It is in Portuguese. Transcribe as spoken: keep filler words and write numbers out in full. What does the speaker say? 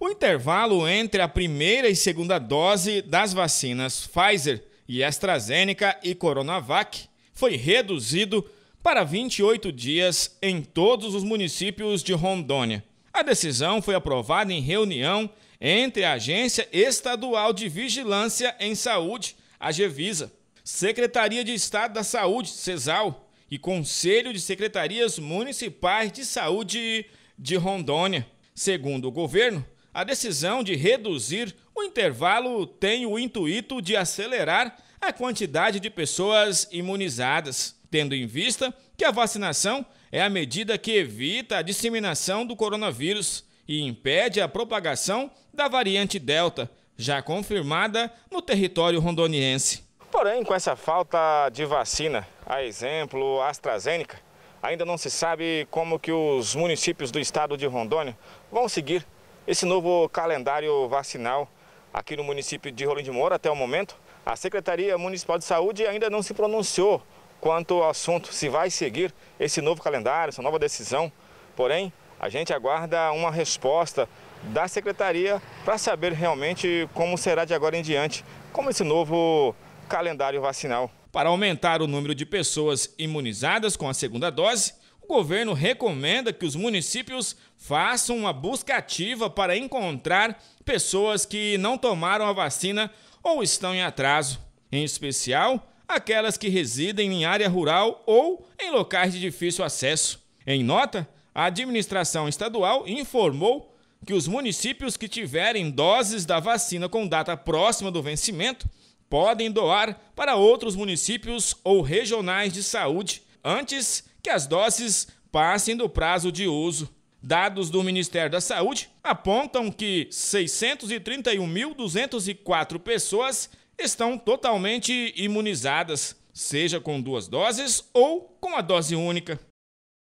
O intervalo entre a primeira e segunda dose das vacinas Pfizer e AstraZeneca e CoronaVac foi reduzido para vinte e oito dias em todos os municípios de Rondônia. A decisão foi aprovada em reunião entre a Agência Estadual de Vigilância em Saúde, a Gevisa, Secretaria de Estado da Saúde, CESAL, e Conselho de Secretarias Municipais de Saúde de Rondônia. Segundo o governo, a decisão de reduzir o intervalo tem o intuito de acelerar a quantidade de pessoas imunizadas, tendo em vista que a vacinação é a medida que evita a disseminação do coronavírus e impede a propagação da variante Delta, já confirmada no território rondoniense. Porém, com essa falta de vacina, a exemplo AstraZeneca, ainda não se sabe como que os municípios do estado de Rondônia vão seguir esse novo calendário vacinal aqui no município de Rolim de Moura. Até o momento, a Secretaria Municipal de Saúde ainda não se pronunciou quanto ao assunto, se vai seguir esse novo calendário, essa nova decisão. Porém, a gente aguarda uma resposta da Secretaria para saber realmente como será de agora em diante, como esse novo calendário vacinal. Para aumentar o número de pessoas imunizadas com a segunda dose, o governo recomenda que os municípios façam uma busca ativa para encontrar pessoas que não tomaram a vacina ou estão em atraso, em especial aquelas que residem em área rural ou em locais de difícil acesso. Em nota, a administração estadual informou que os municípios que tiverem doses da vacina com data próxima do vencimento podem doar para outros municípios ou regionais de saúde antes que as doses passem do prazo de uso. Dados do Ministério da Saúde apontam que seiscentos e trinta e um mil duzentos e quatro pessoas estão totalmente imunizadas, seja com duas doses ou com a dose única.